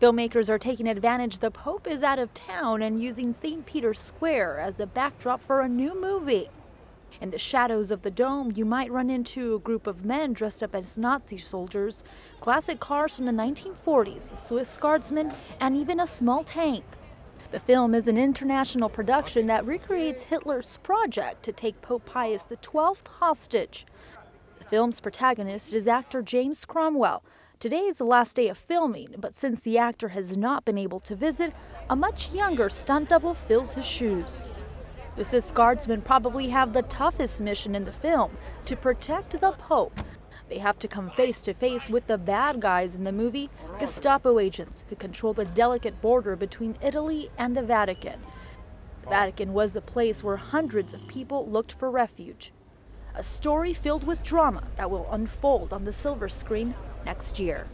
Filmmakers are taking advantage the Pope is out of town and using St. Peter's Square as the backdrop for a new movie. In the shadows of the dome, you might run into a group of men dressed up as Nazi soldiers, classic cars from the 1940s, Swiss guardsmen, and even a small tank. The film is an international production that recreates Hitler's project to take Pope Pius XII hostage. The film's protagonist is actor James Cromwell. Today is the last day of filming, but since the actor has not been able to visit, a much younger stunt double fills his shoes. The Swiss guardsmen probably have the toughest mission in the film, to protect the Pope. They have to come face-to-face with the bad guys in the movie, Gestapo agents who control the delicate border between Italy and the Vatican. The Vatican was the place where hundreds of people looked for refuge. A story filled with drama that will unfold on the silver screen next year.